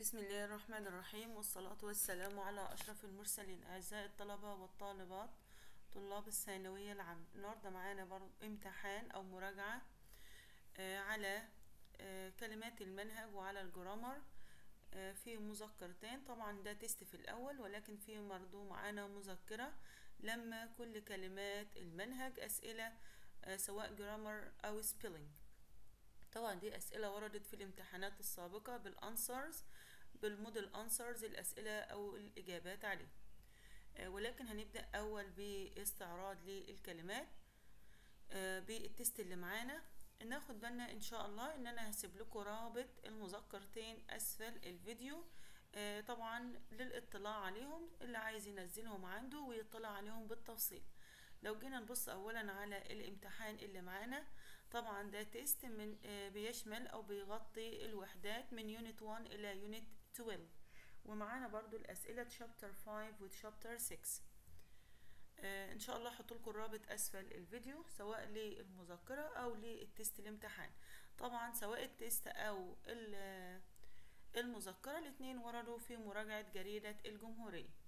بسم الله الرحمن الرحيم، والصلاة والسلام على أشرف المرسلين. أعزائي الطلبة والطالبات، طلاب الثانوية العامة، النهاردة معانا برضو امتحان أو مراجعة على كلمات المنهج وعلى الجرامر في مذكرتين. طبعا ده تيست في الأول، ولكن في برضو معانا مذكرة لما كل كلمات المنهج أسئلة سواء جرامر أو سبيلينج. طبعا دي أسئلة وردت في الامتحانات السابقة بالأنسرز، بالمودل أنسرز، الأسئلة أو الإجابات عليه. ولكن هنبدأ أول باستعراض للكلمات بالتست اللي معانا. ناخد بالنا إن شاء الله إن أنا هسيب لكم رابط المذكرتين أسفل الفيديو طبعا للإطلاع عليهم، اللي عايز ينزلهم عنده ويطلع عليهم بالتفصيل. لو جينا نبص أولا على الامتحان اللي معانا، طبعا ده تيست من بيشمل أو بيغطي الوحدات من يونت 1 إلى يونت 12، ومعانا برضو الأسئلة شابتر 5 وشابتر 6. إن شاء الله حطولكم الرابط أسفل الفيديو سواء للمذكرة أو للتيست الامتحان. طبعا سواء التيست أو المذكرة الاتنين وردوا في مراجعة جريدة الجمهورية.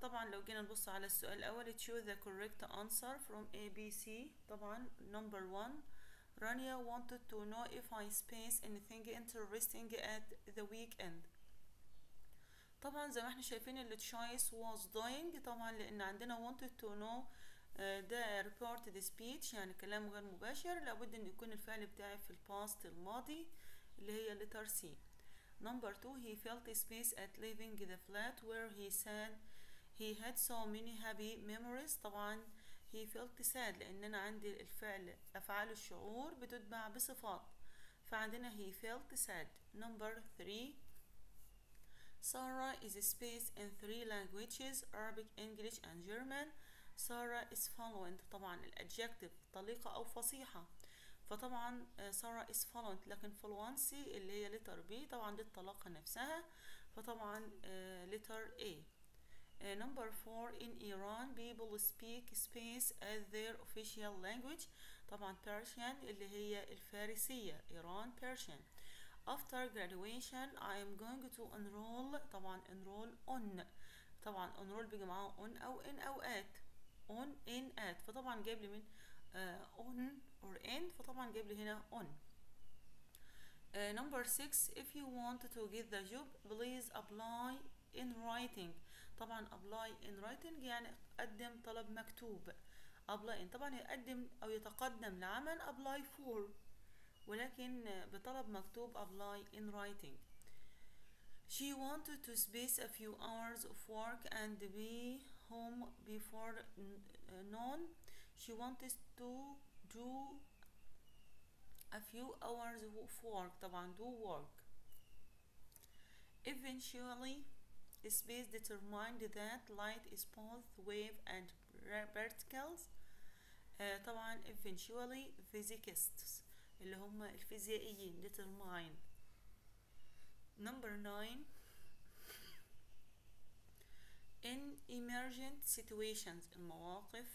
طبعا لو جينا نبص على السؤال الأول، choose the correct answer from A, B, C. طبعا number 1، رانيا wanted to know if I space anything interesting at the weekend. طبعا زي ما احنا شايفين اللي choice was doing، طبعا لأن عندنا wanted to know ده reported speech، يعني كلام غير مباشر، لابد ان يكون الفعل بتاعي في الباست الماضي اللي هي letter C. Number 2، he felt space at leaving the flat where he said he had so many happy memories. طبعا he felt sad لأن أنا عندي الفعل أفعال الشعور بتتبع بصفات، فعندنا he felt sad. Number 3، Sarah is space in 3 languages Arabic, English and German. Sarah is fluent. طبعا الأدجكتيف طليقة أو فصيحة، فطبعا سارة is fluent، لكن فلوانسي اللي هي letter B طبعا دي الطلاقة نفسها، فطبعا letter A. Number 4، in Iran people speak space as their official language. طبعا Persian اللي هي الفارسية، إيران Persian. After graduation I am going to enroll. طبعا enroll on، طبعا enroll بيجي معاه on أو in أو at، on in at، فطبعا جايب لي من on or in، فطبعا جايب لي هنا on. Number 6، if you want to get the job please apply in writing. طبعا apply in writing يعني قدم طلب مكتوب. apply in طبعا يقدم أو يتقدم لعمل apply for، ولكن بطلب مكتوب apply in writing. She wanted to space a few hours of work and be home before noon. She wanted to do a few hours of work. طبعا do work. Eventually space determined that light is both wave and particles. طبعا eventually physicists اللي هم الفيزيائيين determined. Number 9، in emergent situations المواقف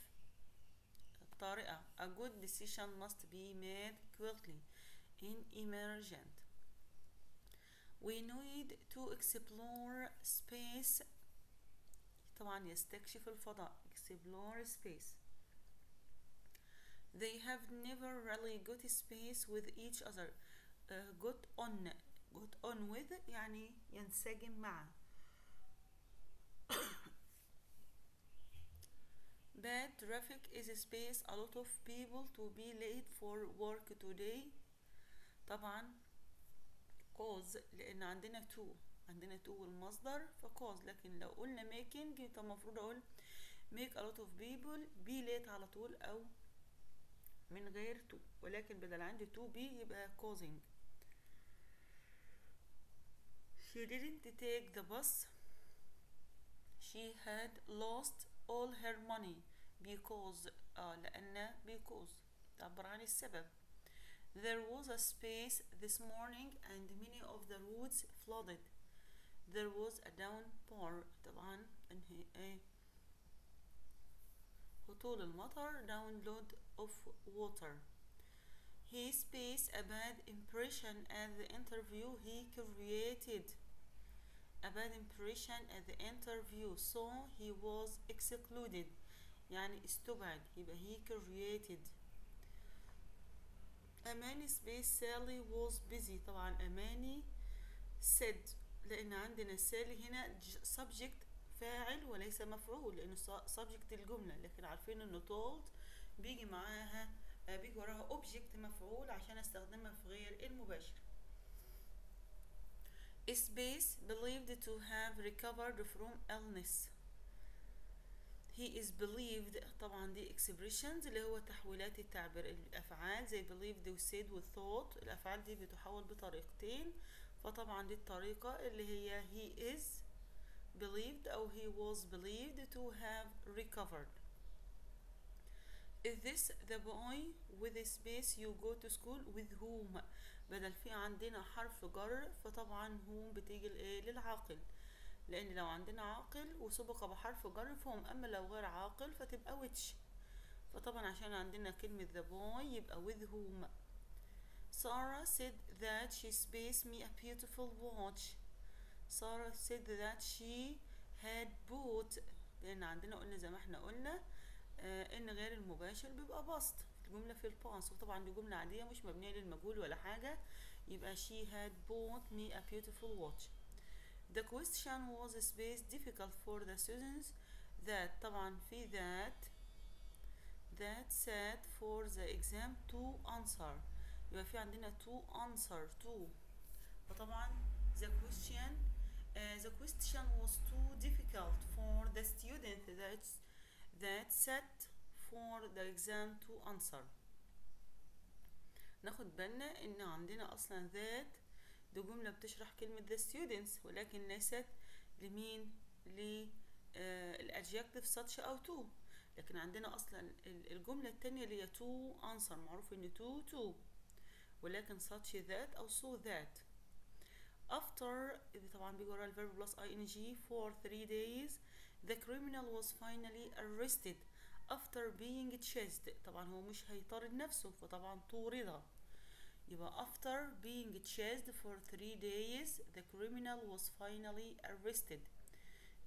الطارئة a good decision must be made quickly. in emergent we need to explore space. طبعا يستكشف الفضاء explore space. they have never really got space with each other. got on، got on with يعني ينسجم مع. bad traffic is a space a lot of people to be late for work today. طبعا cause لأن عندنا to، عندنا to والمصدر فcause، لكن لو قلنا making طب المفروض أقول make a lot of people be late على طول أو من غير to، ولكن بدل عندي to be يبقى causing. She didn't take the bus. She had lost all her money because لأن because تعبر عن السبب. There was a space this morning and many of the roads flooded. There was a downpour. طبعا هطول المطر download of water. He space a bad impression at the interview. He created a bad impression at the interview, so he was excluded. يعني استبعد، يبقى he created. أماني space Sally was busy. طبعا أماني said، لأن عندنا Sally هنا subject فاعل وليس مفعول، لأنه subject الجملة، لكن عارفين إنه told بيجي وراها object مفعول عشان استخدمها في غير المباشر. Space believed to have recovered from illness. He is believed، طبعا دي expressions اللي هو تحويلات التعبير، الأفعال زي believed و said و thought، الأفعال دي بتحول بطريقتين، فطبعا دي الطريقة اللي هي he is believed أو he was believed to have recovered. Is this the boy with a space you go to school with whom؟ بدل في عندنا حرف جر، فطبعا whom بتيجي لإيه؟ للعاقل، لأن لو عندنا عاقل وسبق بحرف جر فهم، أما لو غير عاقل فتبقى which، فطبعا عشان عندنا كلمة the boy يبقى with whom. Sarah said that she spaced me a beautiful watch. Sarah said that she had bought، لأن عندنا قلنا زي ما احنا قلنا إن غير المباشر بيبقى باست، الجملة في الباست، وطبعا دي جملة عادية مش مبنية للمجهول ولا حاجة، يبقى she had bought me a beautiful watch. The question was spaced difficult for the students that، طبعا في that set for the exam to answer، يبقى في عندنا to answer to، وطبعا the question was too difficult for the students that set for the exam to answer. ناخد بالنا ان عندنا اصلا that دي جملة بتشرح كلمة the students، ولكن نست لمين؟ للadjective such او to، لكن عندنا اصلا الجملة التانية اللي هي to answer، معروف ان to ولكن such that او so that. After طبعا بيجي ورا الverb plus ing for 3 days the criminal was finally arrested after being chased. طبعا هو مش هيطرد نفسه فطبعا طوردها، يبقى after being chased for 3 days the criminal was finally arrested.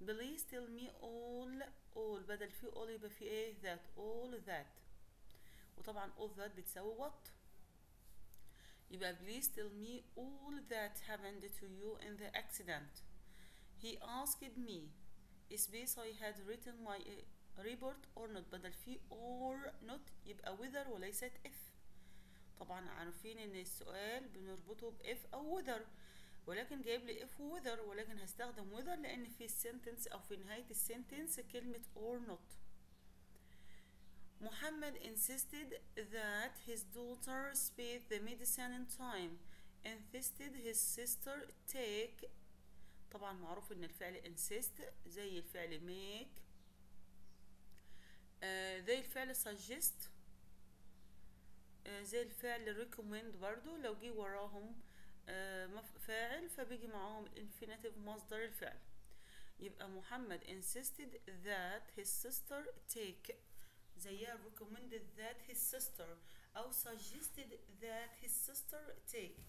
Please tell me all بدل في all يبقى في ايه؟ that. all that، وطبعا all that بتساوي what، يبقى please tell me all that happened to you in the accident. He asked me space I had written my report or not، بدل في or not يبقى whether وليست if. طبعا عارفين ان السؤال بنربطه بإف او whether، ولكن جايب لي if و whether، ولكن هستخدم whether لان في السنتنس او في نهاية السنتنس كلمة or not. محمد insisted that his daughter sped the medicine in time. Insisted his sister take، طبعا معروف ان الفعل insist زي الفعل make زي الفعل suggest زي الفعل recommend، برضو لو جي وراهم فاعل فبيجي معاهم infinitive مصدر الفعل، يبقى محمد insisted that his sister take زيها recommended that his sister أو suggested that his sister take.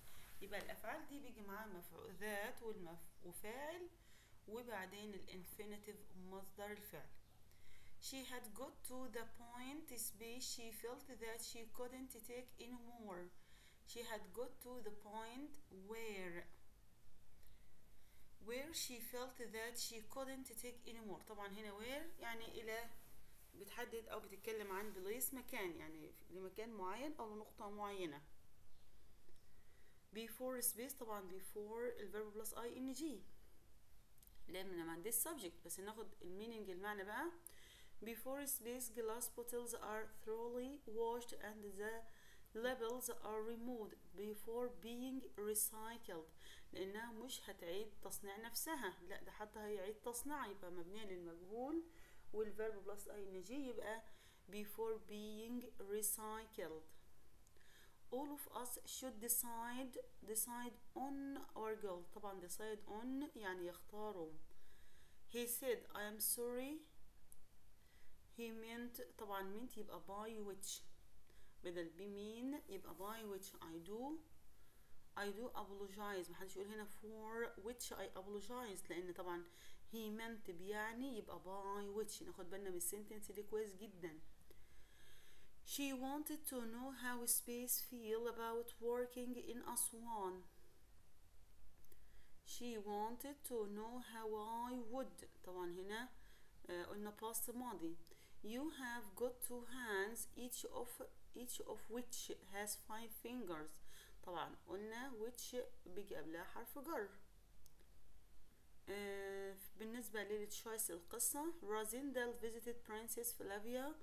يبقى الأفعال دي بيجي معاها مفعول ذات وفاعل وبعدين الانفينيتيف مصدر الفعل. She had got to the point space she felt that she couldn't take anymore. She had got to the point where she felt that she couldn't take anymore. طبعا هنا where يعني إلى بتحدد أو بتتكلم عن بليس مكان، يعني لمكان معين أو لنقطة معينة. before space طبعا before الverb plus ing لأن ما عنديش subject، بس ناخد المينينج المعنى بقى. before space glass bottles are thoroughly washed and the labels are removed before being recycled، لأنها مش هتعيد تصنيع نفسها، لا ده حتى هيعيد تصنيع، يبقى مبنية للمجهول والverb plus ing يبقى before being recycled. all of us should decide on our goal. طبعا decide on يعني يختاروا. he said I am sorry. he meant، طبعا meant يبقى by which، بدل بمين يبقى by which I do apologize. محدش يقول هنا for which I apologize لان طبعا he meant بيعني يبقى by which. ناخد بالنا من السنتنس دي كويس جدا. She wanted to know how Space feel about working in Aswan. She wanted to know how I would. طبعا هنا قلنا past ماضي. You have got two hands each of which has 5 fingers. طبعا قلنا which بيجي قبلها حرف جر. بالنسبة للتشويس القصة Rosendal visited Princess Flavia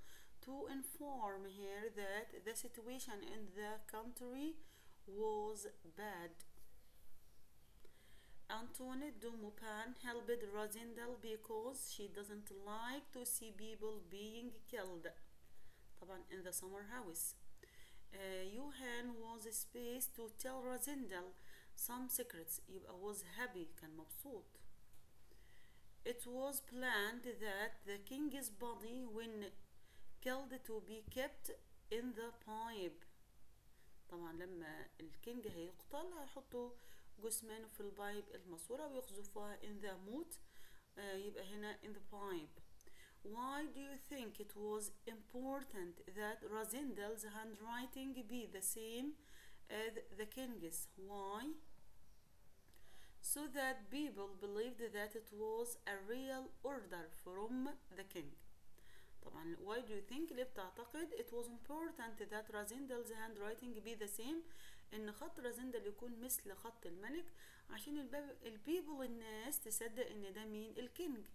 to inform her that the situation in the country was bad. Antoine de Maupin helped Rosendal because she doesn't like to see people being killed. طبعا in the summer house. Johan was pleased to tell Rosendal some secrets. يبقى was happy كان مبسوط. It was planned that the king's body when killed to be kept in the pipe. طبعا لما الكينج هيقتل هيحطوا جثمانه في البايب الماسورة ويقذفوها in the moat. يبقى هنا in the pipe. Why do you think it was important that Rosendal's handwriting be the same as the king's? Why? So that people believed that it was a real order from the king. طبعا why do you think ليه بتعتقد it was important that Rosendal's handwriting be the same. ان خط Rosendal يكون مثل خط الملك عشان البيبل الناس تصدق ان ده مين الكينج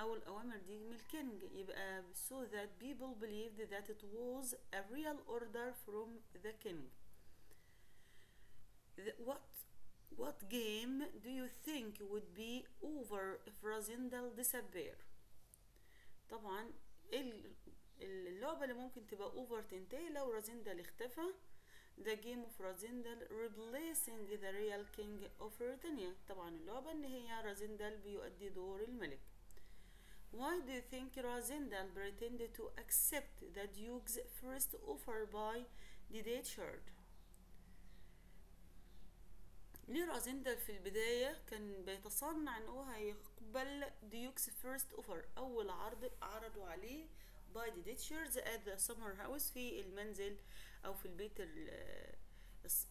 او الاوامر دي من الكينج. يبقى so that people believed that it was a real order from the king. What game do you think would be over if Rosendal disappeared. طبعا اللعبة اللي ممكن تبقى اوفر تنتهي لو Rosendal اختفى. The game of Rosendal replacing the real king of Britannia. طبعا اللعبة ان هي Rosendal بيؤدي دور الملك. Why do you think Rosendal pretended to accept the duke's first offer by Detachard. ليه Rosendal في البداية كان بيتصنع ان هو هيقبل duke's first offer اول عرض عرضوا عليه by Detachard at the summer house في المنزل او في البيت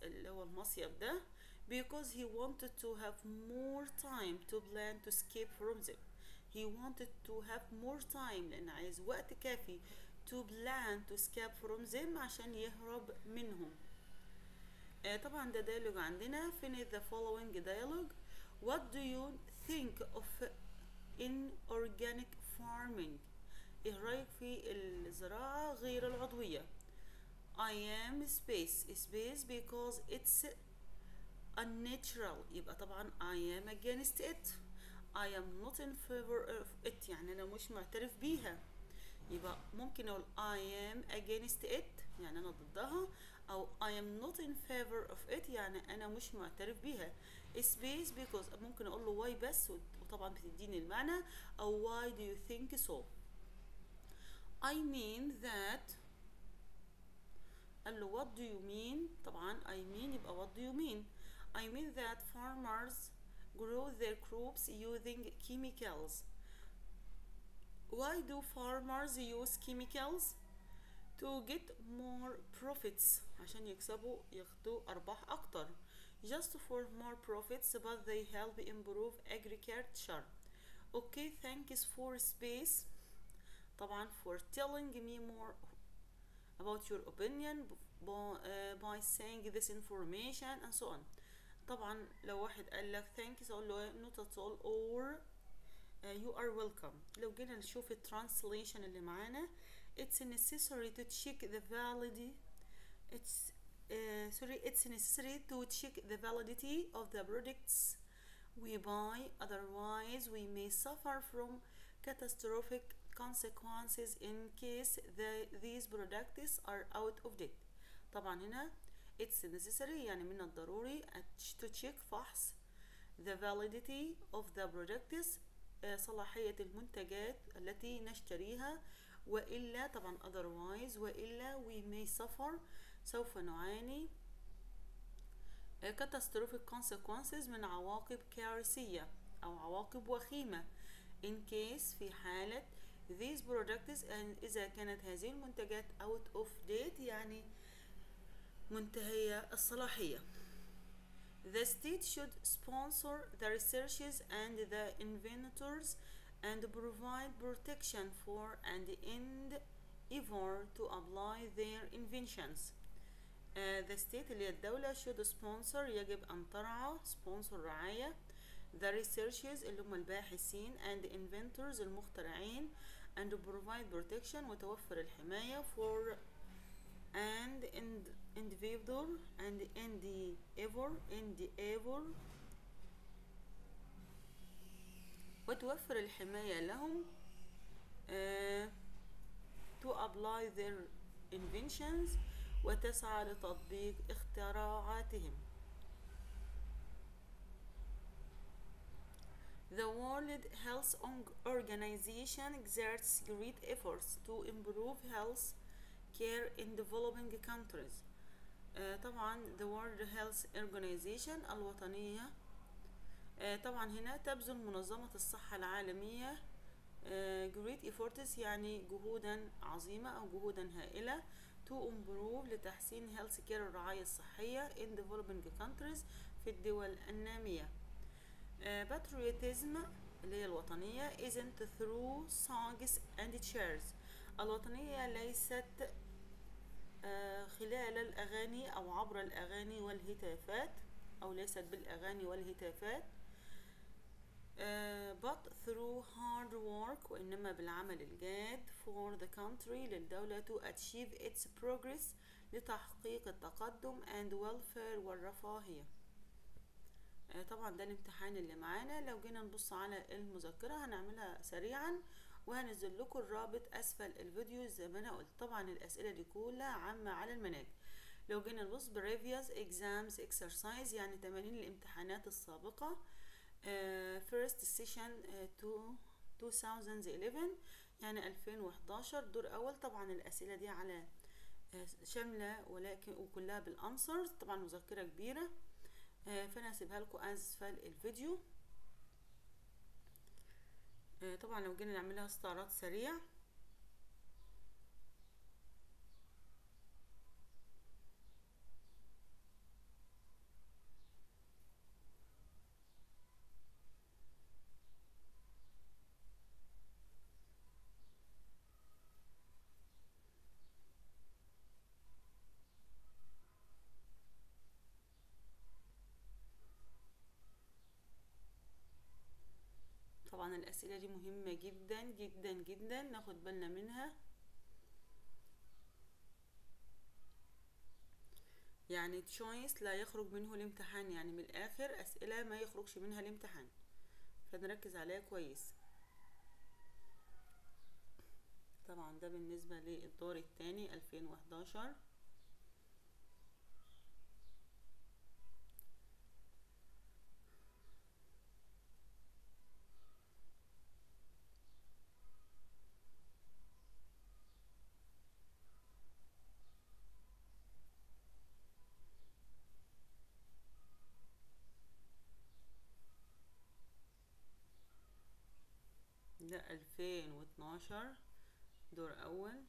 اللي هو المصيف ده. Because he wanted to have more time to plan to escape from them. He wanted to have more time لأن عايز وقت كافي to plan to escape from them عشان يهرب منهم. طبعا ده ديالوج عندنا. finish the following dialogue. What do you think of inorganic farming. ايه رأيك في الزراعة غير العضوية. I am space because it's unnatural. يبقى طبعا I am against it. I am not in favor of it. يعني أنا مش معترف بيها. يبقى ممكن أقول I am against it يعني أنا ضدها أو I am not in favor of it يعني أنا مش معترف بيها. Space because ممكن أقول له why بس وطبعا بتديني المعنى أو why do you think so. I mean that. قال له what do you mean. طبعا I mean يبقى what do you mean. I mean that farmers grow their crops using chemicals. Why do farmers use chemicals? To get more profits. عشان ياخدوا أرباح أكتر. Just for more profits but they help improve agriculture. Okay, thanks for space. طبعا for telling me more about your opinion by saying this information and so on. طبعا لو واحد قال لك thanks اقول له not at all or you are welcome. لو جينا نشوف translation اللي معانا it's necessary to check the validity of the products we buy otherwise we may suffer from catastrophic consequences in case these products are out of date. طبعا هنا it's necessary يعني من الضروري to check فحص the validity of the products صلاحية المنتجات التي نشتريها وإلا طبعا otherwise، وإلا we may suffer، سوف نعاني catastrophic consequences، من عواقب كارثية أو عواقب وخيمة، in case، في حالة these products، إذا كانت هذه المنتجات out of date يعني منتهية الصلاحية. The state should sponsor the researchers and the inventors and provide protection for and endeavor to apply their inventions. The state اللي هي الدولة should sponsor يجب أن ترعى، sponsor رعاية، the researchers اللي هم الباحثين and inventors المخترعين and provide protection وتوفر الحماية for and individual and endeavor وتوفر الحماية لهم to apply their inventions وتسعى لتطبيق اختراعاتهم. The World Health Organization exerts great efforts to improve health care in developing countries. طبعا the World Health Organization الوطنية، طبعا هنا تبذل منظمة الصحة العالمية great efforts يعني جهودا عظيمة أو جهودا هائلة to improve لتحسين health care الرعاية الصحية in developing countries في الدول النامية. patriotism اللي هي الوطنية isn't through songs and chairs، الوطنية ليست خلال الأغاني أو عبر الأغاني والهتافات، أو ليست بالأغاني والهتافات، but through hard work وإنما بالعمل الجاد for the country للدولة to achieve its progress لتحقيق التقدم and welfare والرفاهية. طبعا ده الامتحان اللي معانا. لو جينا نبص على المذكرة هنعملها سريعا وهنزل لكم الرابط اسفل الفيديو زي ما انا قلت. طبعا الاسئله دي كلها عامه على المناهج. لو جينا نبص بريفيوس اكزامز اكسرسايز يعني تمارين الامتحانات السابقه، فيرست سيشن 2011 يعني 2011 دور اول. طبعا الاسئله دي على شامله ولكن وكلها بالانسرز، طبعا مذكره كبيره فانا هسيبها لكم اسفل الفيديو. طبعا لو جينا نعملها استعراض سريع، طبعا الأسئلة دي مهمة جدا جدا جدا ناخد بالنا منها، يعني تشويس لا يخرج منه الامتحان، يعني من الآخر أسئلة ما يخرجش منها الامتحان، فنركز عليها كويس. طبعا ده بالنسبة للدور الثاني 2011. ده 2012 دور أول.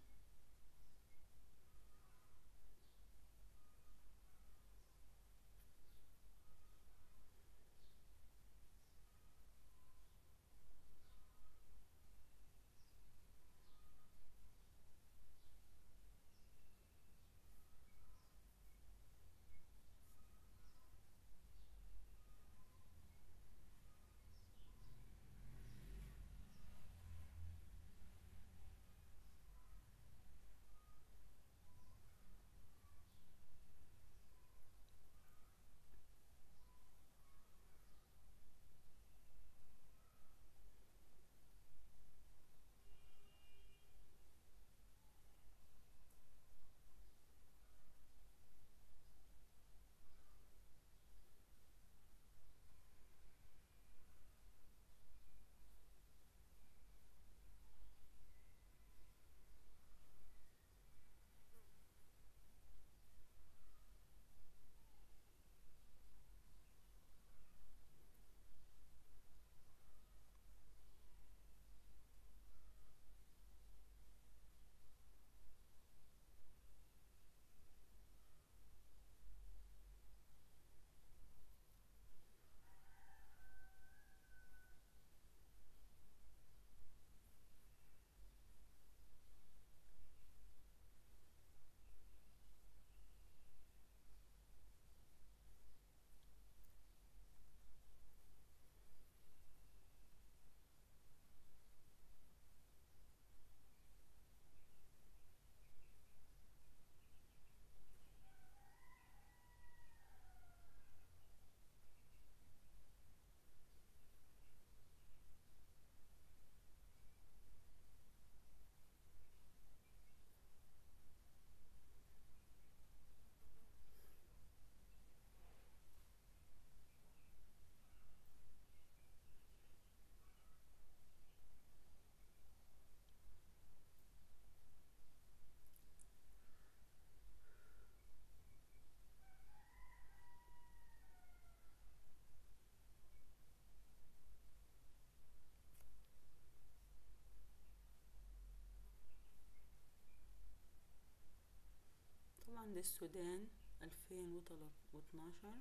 للسودان 2012.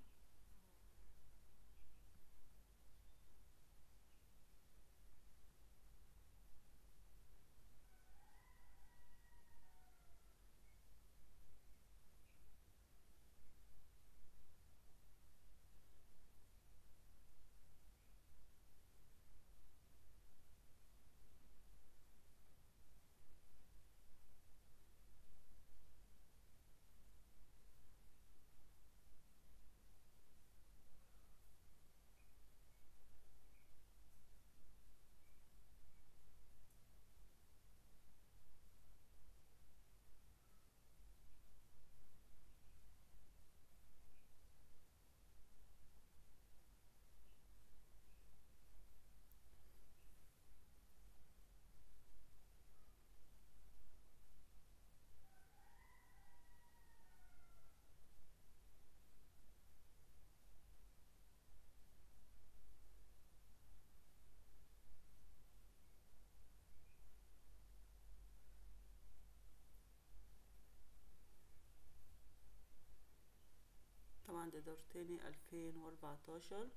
طبعا ده دور تاني 2014.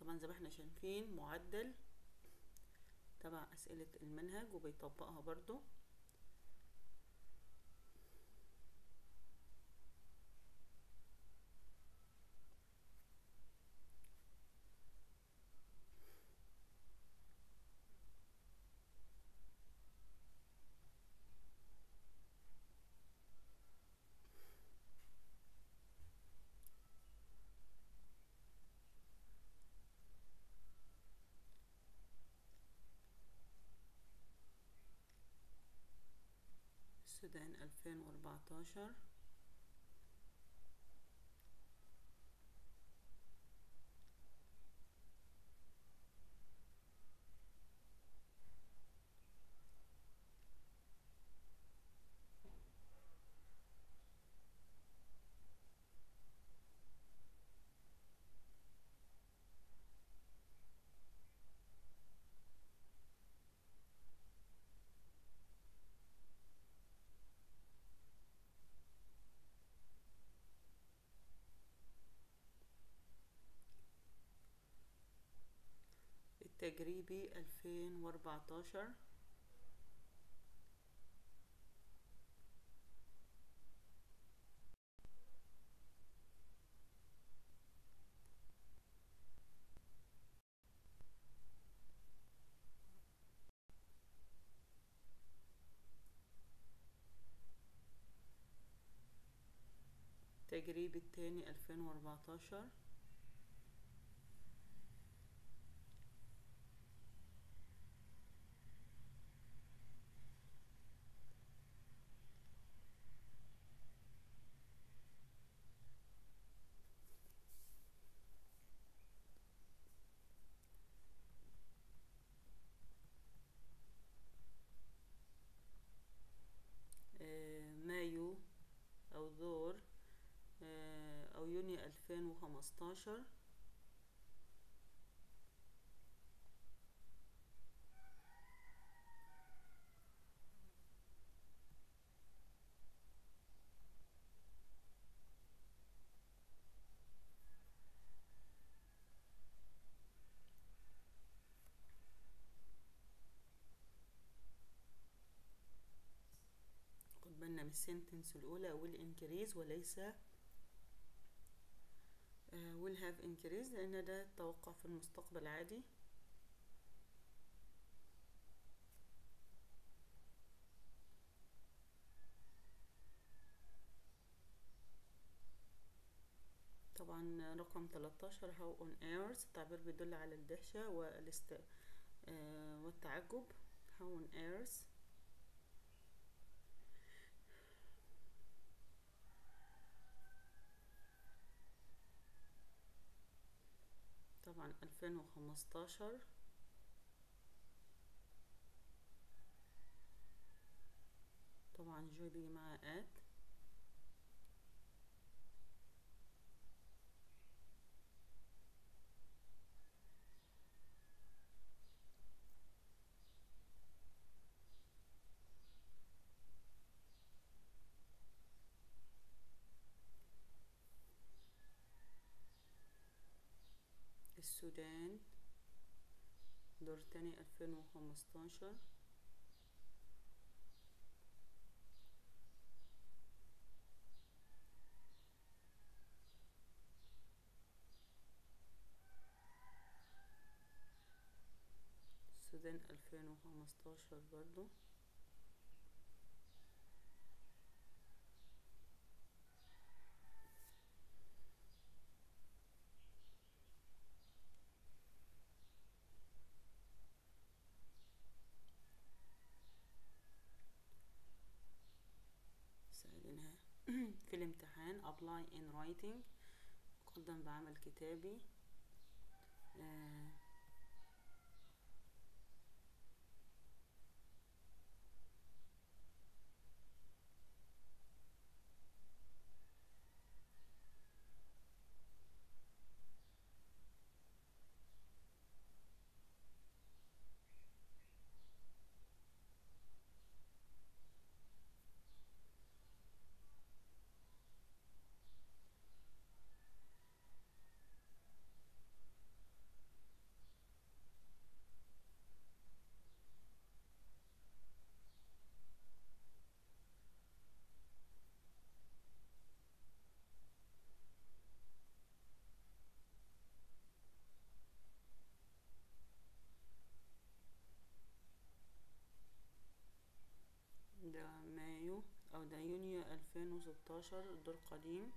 طبعا زي ما احنا شايفين معدل تبع اسئلة المنهج وبيطبقها برضو. السودان 2014. تجريبي 2014. تجريبي الثاني 2014. يونيو 2015. خد بالنا من السنتنس الأولى والإنكريز وليس will have increased لأن ده التوقع في المستقبل عادي. طبعا رقم 13 how on earth تعبير بيدل على الدهشة والتعجب. how on earth. طبعا 2015. طبعا جو بيجي مع آت. السودان دور تاني 2015. السودان 2015 برضو. سألينها في الامتحان apply in writing، قدم بعمل كتابي. ده مايو او ده يونيو 2016، دور قديم.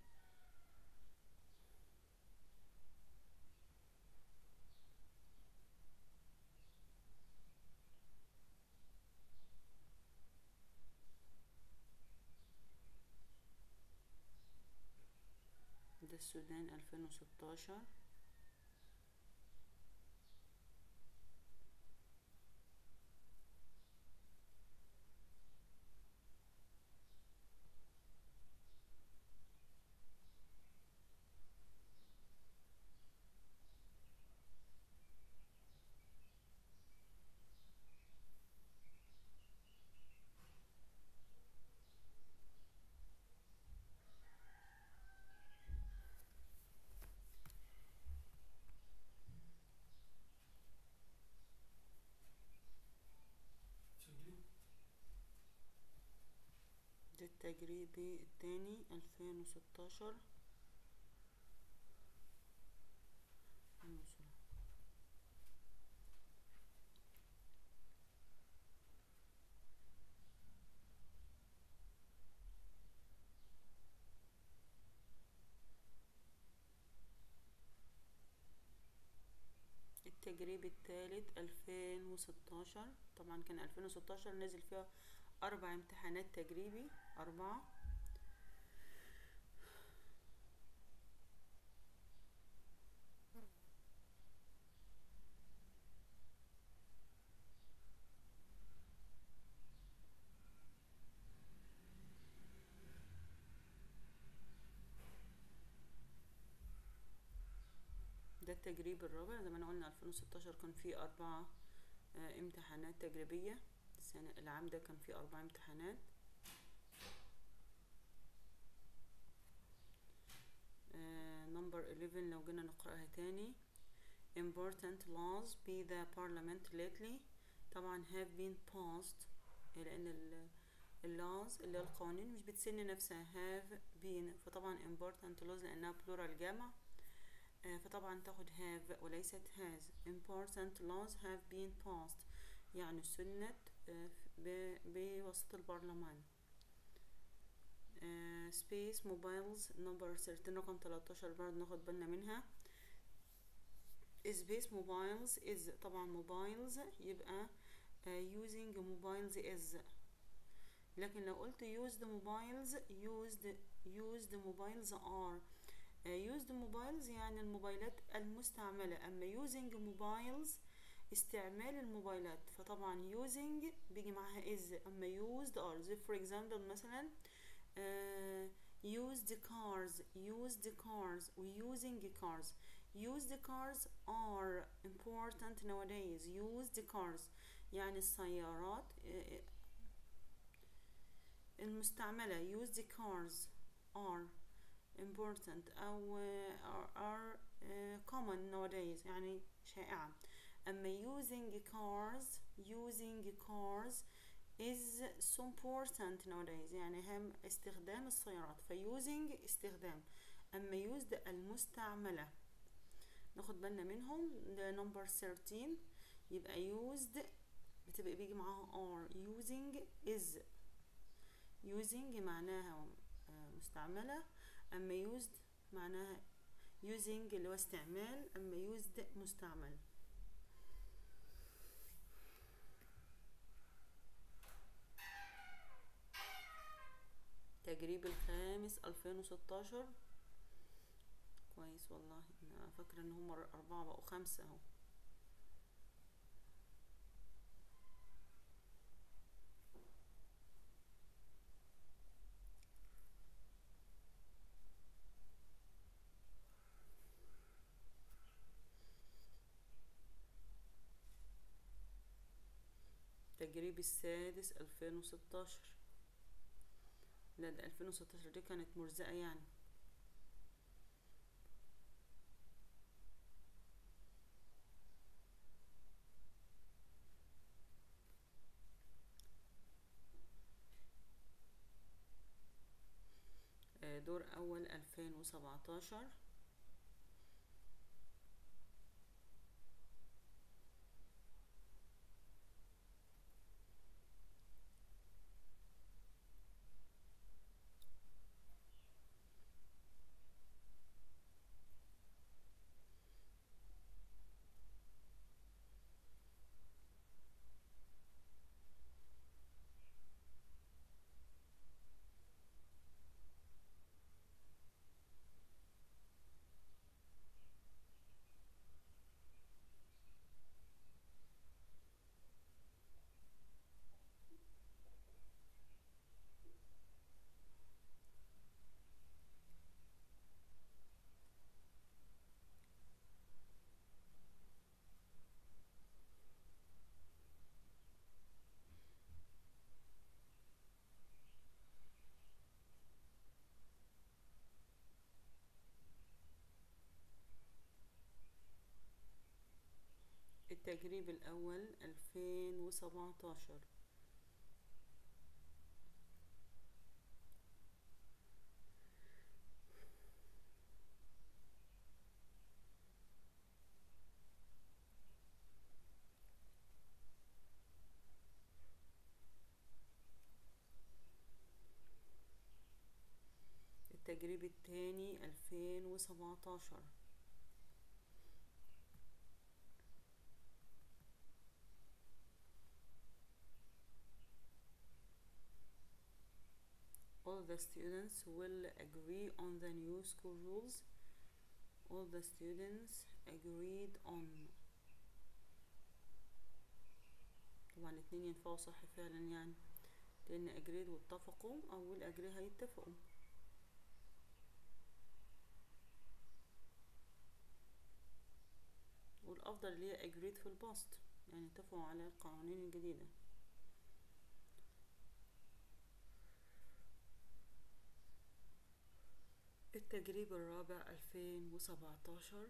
ده السودان 2016. ده التجريبي الثاني 2016. التجريبي الثالث 2016، طبعا كان 2016 نزل فيها 4 امتحانات تجريبي، 4. ده التجريب الرابع، زي ما قلنا 2016 كان فيه 4 امتحانات تجريبية. السنة العام ده كان فيه 4 امتحانات. نمبر 11 لو جينا نقرأها تاني. Important laws by the parliament lately، طبعا have been passed، لأن اللوز اللي هي القوانين مش بتسن نفسها have been، فطبعا important laws لأنها plural جمع، فطبعا تاخد have وليست has. Important laws have been passed، يعني سنت بوسط البرلمان. سبيس موبايلز نمبر 13 رقم 13 برضه ناخد بالنا منها. سبيس موبايلز از، طبعا موبايلز يبقى using موبايلز از، لكن لو قلت used موبايلز used موبايلز are. used موبايلز يعني الموبايلات المستعملة، اما using موبايلز استعمال الموبايلات، فطبعا using بيجي معاها is، اما used are زي for example مثلا used cars و using cars. used cars are important nowadays. used cars يعني السيارات المستعملة. used cars are important أو are common nowadays، يعني شائعة. أما using cars is so important nowadays، يعني هم استخدام السيارات. ف using استخدام، أما used المستعملة. ناخد بالنا منهم. ده number 13 يبقى used بتبقى بيجي معاها are. using is، using معناها مستعملة، أما used معناها using اللي هو استعمال، أما used مستعمل. تجريب الخامس 2016. كويس والله، أنا فاكرة إن هم 4 بقوا 5 أهو. تجريب السادس 2016. لا ده 2016 دي كانت مرزقة يعني. دور أول 2017. التجريب الأول 2017. التجريب الثاني 2017. All the students will agree on the new school rules. All the students agreed on. طبعا الاثنين ينفعوا صح فعلا يعني، لأن agreed واتفقوا، أو agree هيتفقوا. والأفضل اللي هي agreed في الباست، يعني اتفقوا على القوانين الجديدة. التجريب الرابع 2017.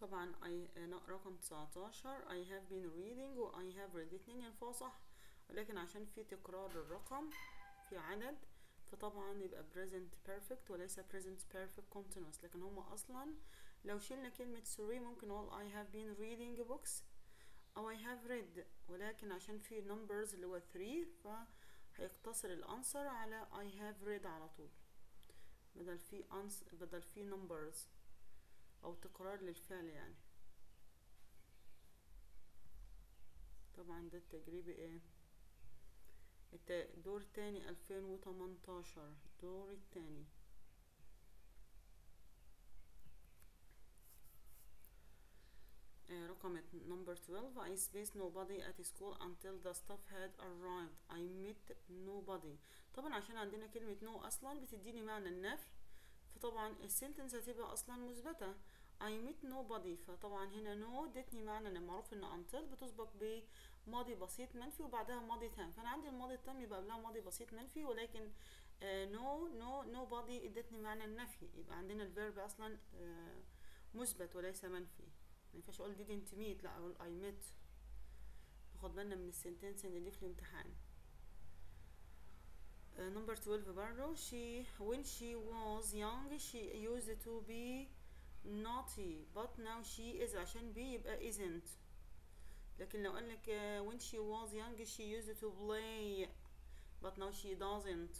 طبعا رقم 19 I have been reading و I have read، الاثنين ينفعوا صح، ولكن عشان في تكرار الرقم في عدد فطبعا يبقى present perfect وليس present perfect continuous. لكن هما اصلا لو شلنا كلمة three ممكن نقول I have been reading books او I have read، ولكن عشان في numbers اللي هو 3 فهيقتصر الانسر على I have read على طول، بدل في numbers او تكرار للفعل يعني. طبعا ده التجريب ايه، دور تاني 2018. الدور التاني رقم number 12. I spaced nobody at school until the staff had arrived. I met nobody. طبعا عشان عندنا كلمة no أصلا بتديني معنى النفي، فطبعا السنتنس هتبقى أصلا مثبتة. I met nobody، فطبعا هنا no ادتني معنى ان معروف ان until بتسبق بماضي بسيط منفي وبعدها ماضي تام، فانا عندي الماضي التام يبقى قبلها ماضي بسيط منفي، ولكن nobody ادتني معنى النفي، يبقى عندنا الفيرب اصلا مثبت وليس منفي. مينفعش اقول didn't meet، لا اقول I met. ناخد بالنا من السنتنس اللي في الامتحان. نمبر 12 برضه when she was young she used to be naughty but now she is، عشان be يبقى isn't. لكن لو قالك when she was young she used to play but now she doesn't،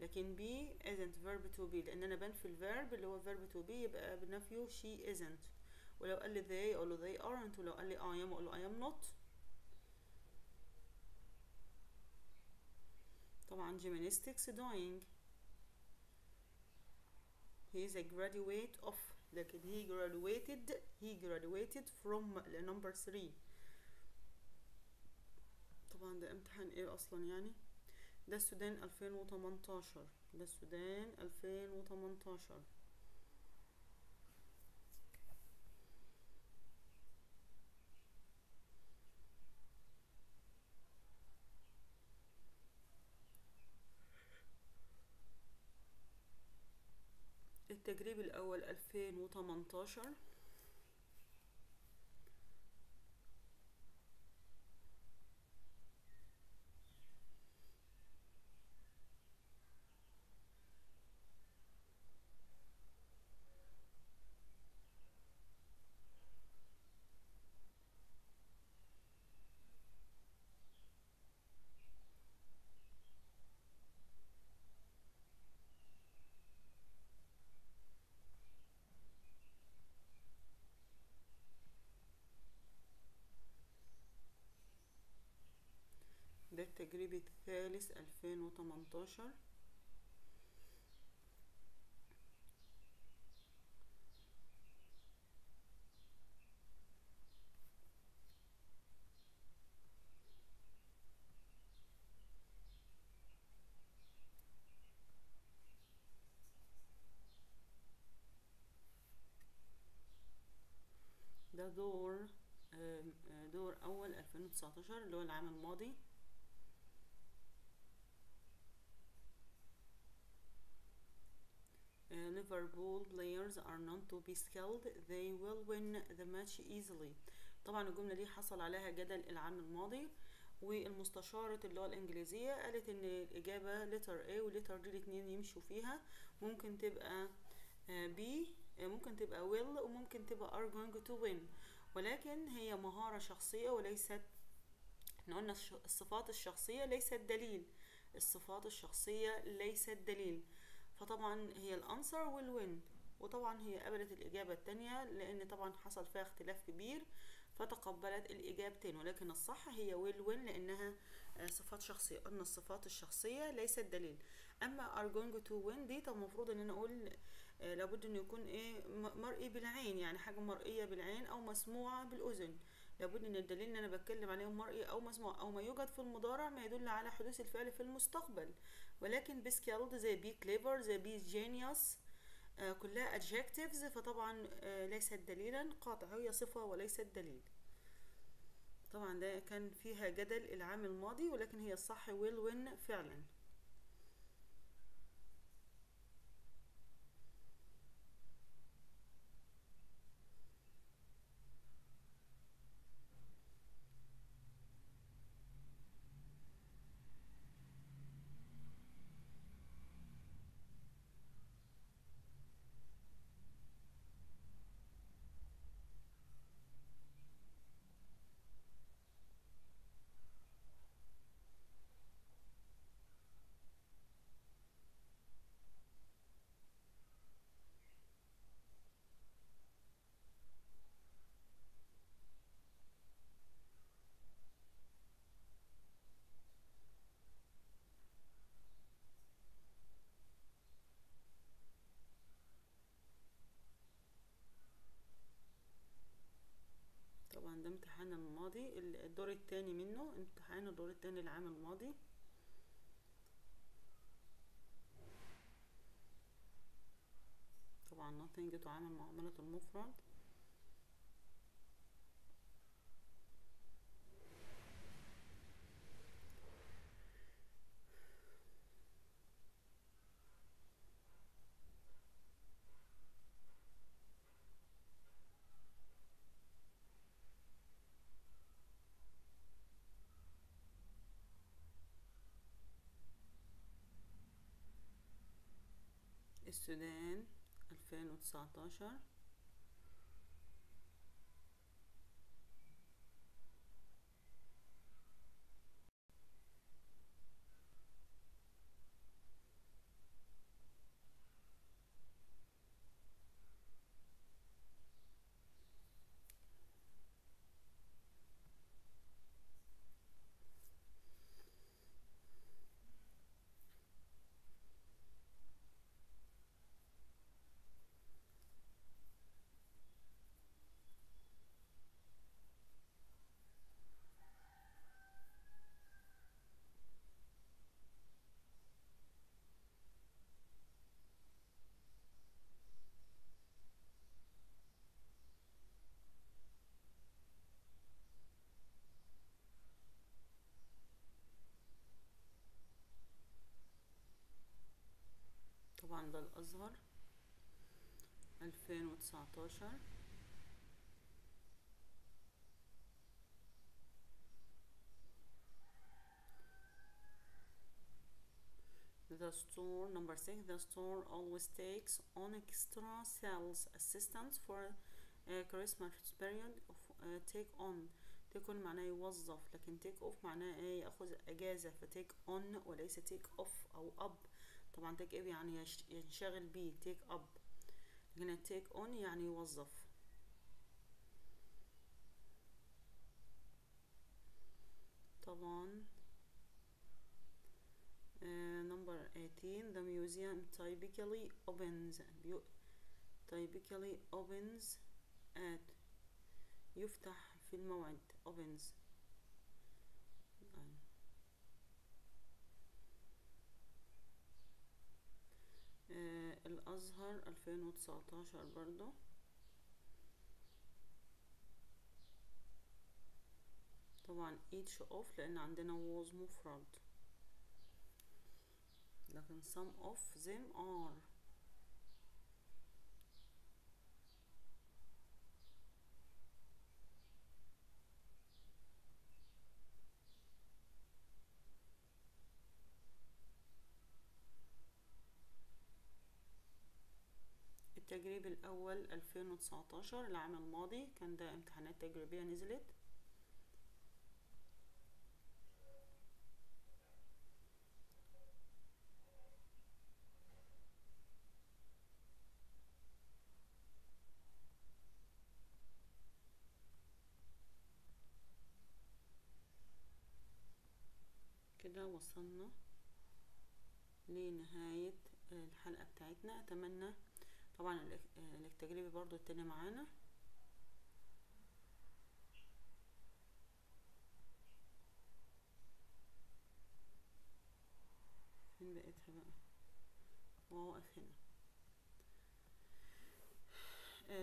لكن be isn't verb to be، لان انا بنفي الverb اللي هو verb to be يبقى بنفيه she isn't. ولو قال لي they اقول له they aren't، ولو قال لي I am اقول له I am not. طبعا gymnastics doing he is a graduate of، لكن he graduated from number 3. طبعا ده امتحان ايه اصلا يعني؟ ده السودان 2018، ده السودان 2018. التجريب الأول 2018. ده التجريب الثالث 2018. ده دور أول 2019 اللي هو العام الماضي. Liverpool players are known to be skilled. They will win the match easily. طبعا الجملة دي حصل عليها جدل العام الماضي، والمستشارة اللي هو الإنجليزية قالت إن الإجابة letter A و letter D الاتنين يمشوا فيها، ممكن تبقى B، ممكن تبقى will، وممكن تبقى are going to win، ولكن هي مهارة شخصية وليست، احنا قلنا الصفات الشخصية ليست دليل، الصفات الشخصية ليست دليل، فطبعا هي الانسر والوين. وطبعا هي قبلت الاجابه الثانيه لان طبعا حصل فيها اختلاف كبير فتقبلت الاجابتين، ولكن الصح هي والوين لانها صفات شخصيه، قلنا الصفات الشخصيه ليست دليل. اما ار جوينج تو وين دي، طب المفروض ان انا اقول لابد انه يكون ايه مرئي بالعين، يعني حاجه مرئيه بالعين او مسموعه بالاذن، لابد ان الدليل ان انا بتكلم عليهم مرئي او مسموع، او ما يوجد في المضارع ما يدل على حدوث الفعل في المستقبل. ولكن بي سكيلد زي بي كليفر زي بي جينيوس كلها adjectives، فطبعا ليست دليلا قاطع، هي صفه وليست دليل. طبعا ده كان فيها جدل العام الماضي، ولكن هي الصح ويل وين فعلا. الدور التاني منه، امتحان الدور التاني العام الماضي. طبعا ناتنج تعامل معاملة المفرد. السودان 2019. طبعا ده الأزهر 2019. The store number 6. The store always takes on extra sales assistance for Christmas period. Take on تكون معناه يوظف، لكن take off معناه ايه؟ ياخذ اجازة. فتake on وليس take off او up. طبعا take up يعني ينشغل بيه take up، لكن take on يعني يوظف. طبعا number 18. The museum typically opens at يفتح في الموعد. opens الأزهر 2019 برضو. طبعا each of لأن عندنا was مفرد، لكن some of them are. التجريب الأول 2019 العام الماضي، كان ده امتحانات تجريبية نزلت. كده وصلنا لنهاية الحلقة بتاعتنا. أتمنى طبعا التجريبي برضو التاني معانا. فين بقيتها بقى؟ واقف هنا.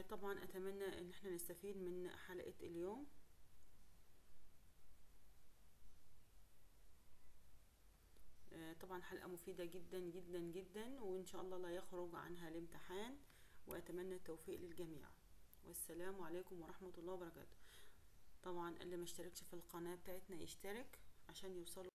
طبعا اتمنى ان احنا نستفيد من حلقة اليوم. طبعا حلقة مفيدة جدا جدا جدا، وإن شاء الله لا يخرج عنها الامتحان، وأتمنى التوفيق للجميع، والسلام عليكم ورحمة الله وبركاته. طبعا اللي ما اشتركش في القناة بتاعتنا يشترك عشان يوصل